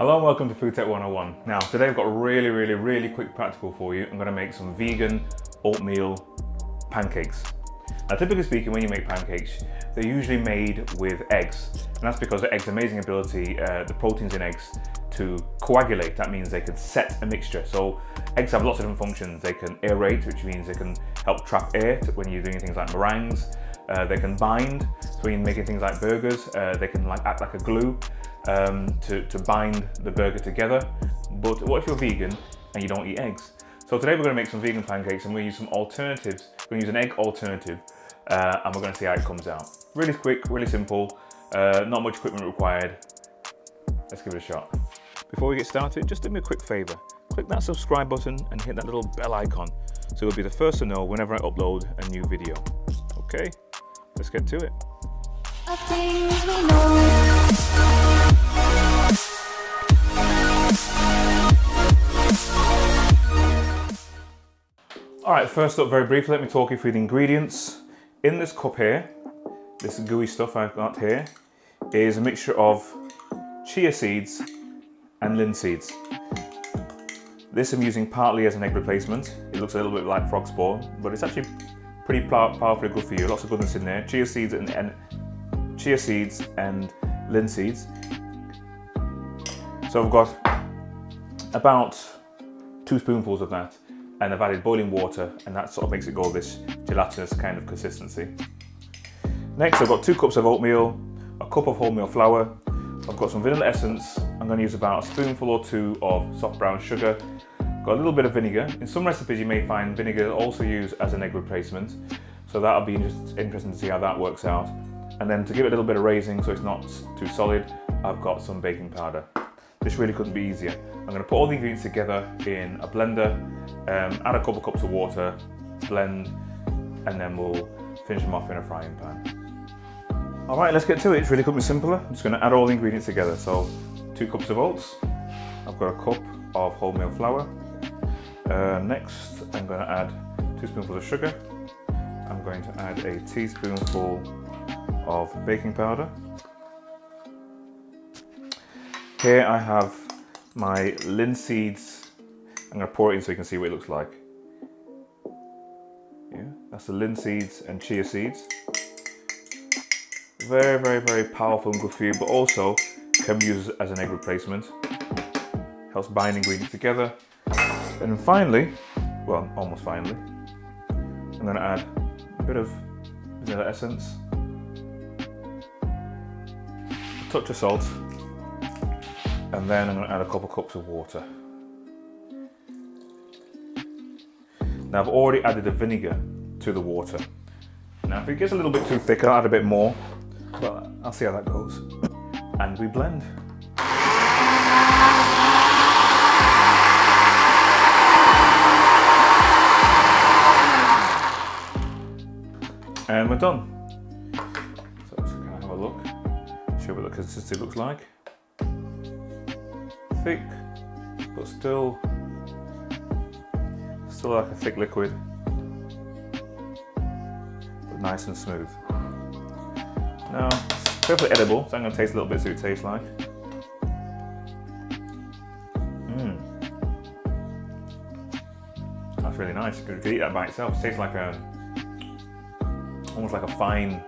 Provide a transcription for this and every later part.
Hello and welcome to Food Tech 101. Now today I've got a really quick practical for you. I'm going to make some vegan oatmeal pancakes. Now typically speaking, when you make pancakes, they're usually made with eggs, and that's because the eggs' amazing ability, the proteins in eggs, to coagulate. That means they can set a mixture. So eggs have lots of different functions. They can aerate, which means they can help trap air when you're doing things like meringues. They can bind, so when you're making things like burgers, they can act like a glue to bind the burger together. But what if you're vegan and you don't eat eggs? So today we're going to make some vegan pancakes, and we're going to use some alternatives. We're going to use an egg alternative, and we're going to see how it comes out. Really quick, really simple, not much equipment required. Let's give it a shot. Before we get started, just do me a quick favor. Click that subscribe button and hit that little bell icon, so you'll be the first to know whenever I upload a new video. Okay, let's get to it. All right, first up, very briefly, let me talk you through the ingredients. In this cup here, this gooey stuff I've got here, is a mixture of chia seeds and linseeds. This I'm using partly as an egg replacement. It looks a little bit like frog spawn, but it's actually pretty powerfully good for you. Lots of goodness in there. Chia seeds and linseeds. So I've got about 2 spoonfuls of that, and I've added boiling water, and that sort of makes it go this gelatinous kind of consistency. Next, I've got 2 cups of oatmeal, 1 cup of wholemeal flour. I've got some vanilla essence. I'm going to use about 1 spoonful or 2 of soft brown sugar. Got a little bit of vinegar. In some recipes you may find vinegar also used as an egg replacement, so that'll be interesting to see how that works out. And then to give it a little bit of raising so it's not too solid, I've got some baking powder. This really couldn't be easier. I'm going to put all the ingredients together in a blender, add a couple of cups of water, blend, and then we'll finish them off in a frying pan. All right, let's get to it. It's really couldn't be simpler. I'm just going to add all the ingredients together. So 2 cups of oats, I've got 1 cup of wholemeal flour. Next, I'm going to add 2 spoonfuls of sugar. I'm going to add a teaspoonful of baking powder. Here I have my linseeds. I'm going to pour it in so you can see what it looks like. Yeah, that's the linseeds and chia seeds. Very powerful and good for you, but also can be used as an egg replacement. Helps bind ingredients together. And finally, well, almost finally, I'm going to add a bit of vanilla essence, a touch of salt, and then I'm going to add a couple of cups of water. Now I've already added the vinegar to the water. Now if it gets a little bit too thick, I'll add a bit more, but I'll see how that goes. And we blend. And we're done. So let's kind of have a look, show what the consistency looks like. Thick, but still like a thick liquid, but nice and smooth. Now, it's perfectly edible, so I'm going to taste a little bit, see what it tastes like. That's really nice. You could eat that by itself. It tastes like a almost like a fine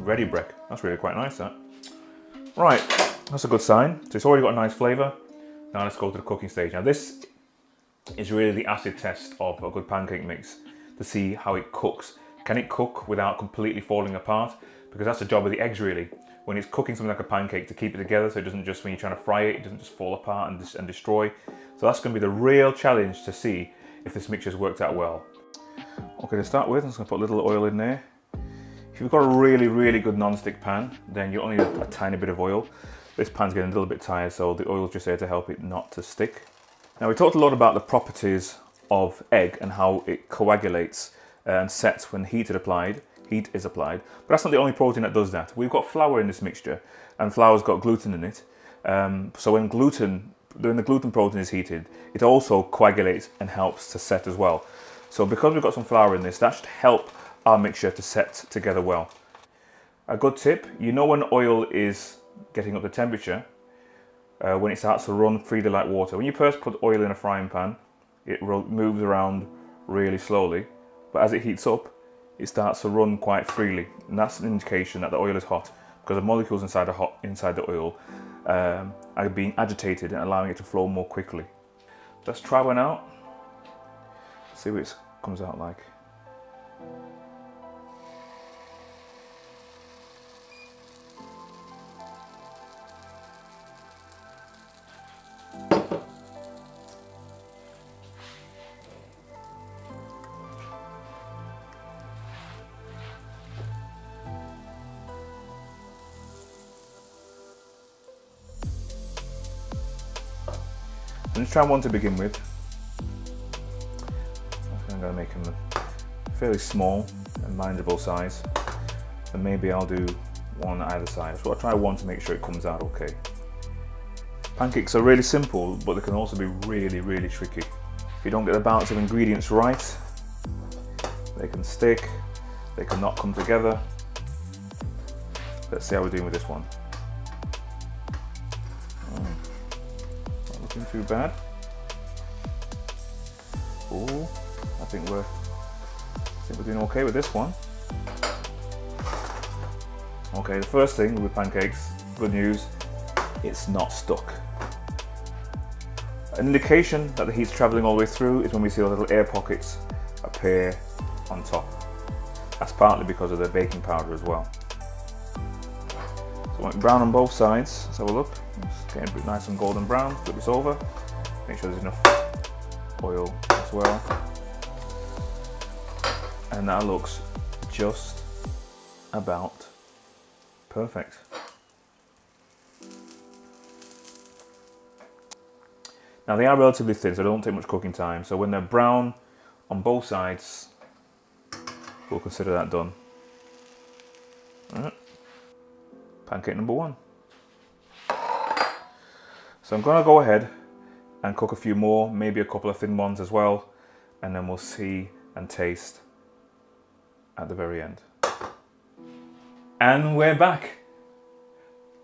ready brick. That's really quite nice, that. Right, that's a good sign. So it's already got a nice flavour. Now let's go to the cooking stage. Now this is really the acid test of a good pancake mix, to see how it cooks. Can it cook without completely falling apart? Because that's the job of the eggs, really. When it's cooking something like a pancake, to keep it together so it doesn't just, when you're trying to fry it, it doesn't just fall apart and destroy. So that's going to be the real challenge, to see if this mixture's worked out well. Okay, to start with, I'm just going to put a little oil in there. If you've got a really good non-stick pan, then you only need a tiny bit of oil. This pan's getting a little bit tired, so the oil's just there to help it not to stick. Now we talked a lot about the properties of egg and how it coagulates and sets when heat is applied, but that's not the only protein that does that. We've got flour in this mixture, and flour's got gluten in it. So when the gluten protein is heated, it also coagulates and helps to set as well. So because we've got some flour in this, that should help our mixture to set together well. A good tip, you know when oil is getting up to temperature, when it starts to run freely like water. When you first put oil in a frying pan, it moves around really slowly, but as it heats up, it starts to run quite freely, and that's an indication that the oil is hot, because the molecules inside the oil are being agitated and allowing it to flow more quickly. Let's try one out, see what it comes out like. Let's try one to begin with. I'm going to make them a fairly small and manageable size, and maybe I'll do one either side. So I'll try one to make sure it comes out okay. Pancakes are really simple, but they can also be really, really tricky. If you don't get the balance of ingredients right, they can stick, they cannot come together. Let's see how we're doing with this one. Too bad. Oh, I think we're doing okay with this one. Okay, the first thing with pancakes, good news, it's not stuck. An indication that the heat's traveling all the way through is when we see the little air pockets appear on top. That's partly because of the baking powder as well. So I went brown on both sides. Let's have a look. It's getting a bit nice and golden brown. Flip this over. Make sure there's enough oil as well. And that looks just about perfect. Now they are relatively thin, so they don't take much cooking time. So when they're brown on both sides, we'll consider that done. All right. Pancake number one. So I'm gonna go ahead and cook a few more, maybe a couple of thin ones as well, and then we'll see and taste at the very end. And we're back.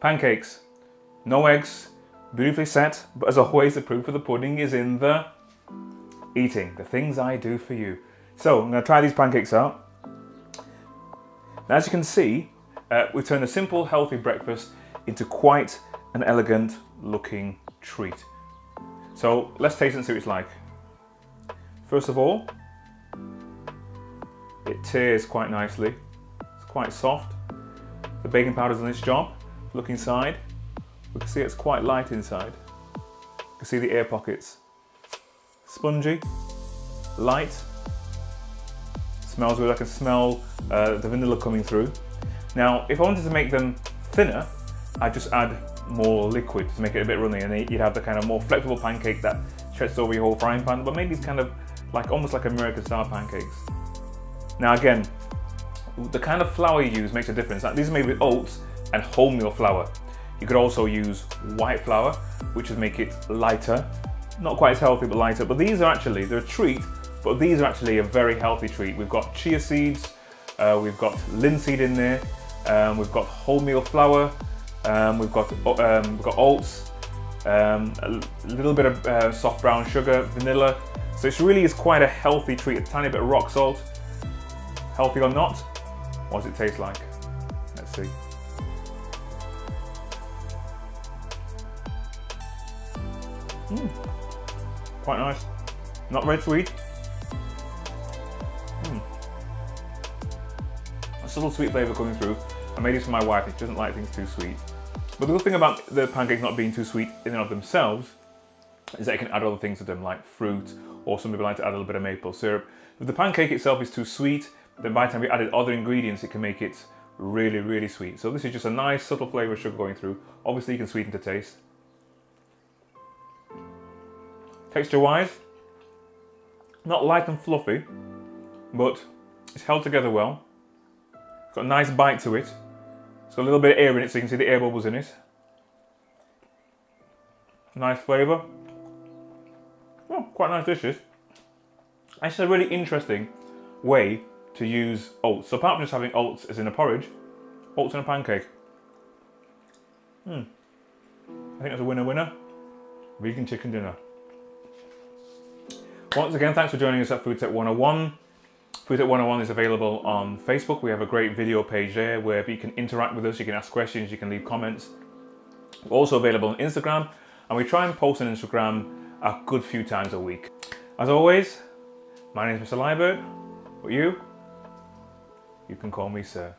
Pancakes, no eggs, beautifully set, but as always, the proof of the pudding is in the eating, the things I do for you. So I'm gonna try these pancakes out. Now, as you can see, we've turned a simple, healthy breakfast into quite an elegant looking treat. So let's taste it and see what it's like. First of all, it tears quite nicely. It's quite soft. The baking powder's done its job. Look inside. We can see it's quite light inside. You can see the air pockets. Spongy, light. Smells good. I can smell the vanilla coming through. Now, if I wanted to make them thinner, I'd just add more liquid to make it a bit runny, and you'd have the kind of more flexible pancake that stretches over your whole frying pan, but maybe it's kind of like, almost like American-style pancakes. Now again, the kind of flour you use makes a difference. These are made with oats and wholemeal flour. You could also use white flour, which would make it lighter. Not quite as healthy, but lighter. But these are actually, they're a treat, but these are actually a very healthy treat. We've got chia seeds, we've got linseed in there, we've got wholemeal flour, we've got oats, a little bit of soft brown sugar, vanilla. So it really is quite a healthy treat, a tiny bit of rock salt. Healthy or not, what does it taste like? Let's see. Quite nice. Not very sweet. A subtle sweet flavour coming through. I made this for my wife, she doesn't like things too sweet. But the good thing about the pancakes not being too sweet in and of themselves is that you can add other things to them, like fruit, or some people like to add a little bit of maple syrup. If the pancake itself is too sweet, then by the time you added other ingredients, it can make it really, really sweet. So this is just a nice subtle flavour of sugar going through. Obviously you can sweeten to taste. Texture-wise, not light and fluffy, but it's held together well. It's got a nice bite to it. It's got a little bit of air in it, so you can see the air bubbles in it. Nice flavour. Oh, quite nice dishes. It's a really interesting way to use oats. So apart from just having oats as in a porridge, oats in a pancake. I think that's a winner-winner. Vegan chicken dinner. Once again, thanks for joining us at Food Tech 101. Food Tech 101 is available on Facebook. We have a great video page there where you can interact with us, you can ask questions, you can leave comments. We're also available on Instagram, and we try and post on Instagram a good few times a week. As always, my name is Mr. Liebert, but you can call me sir.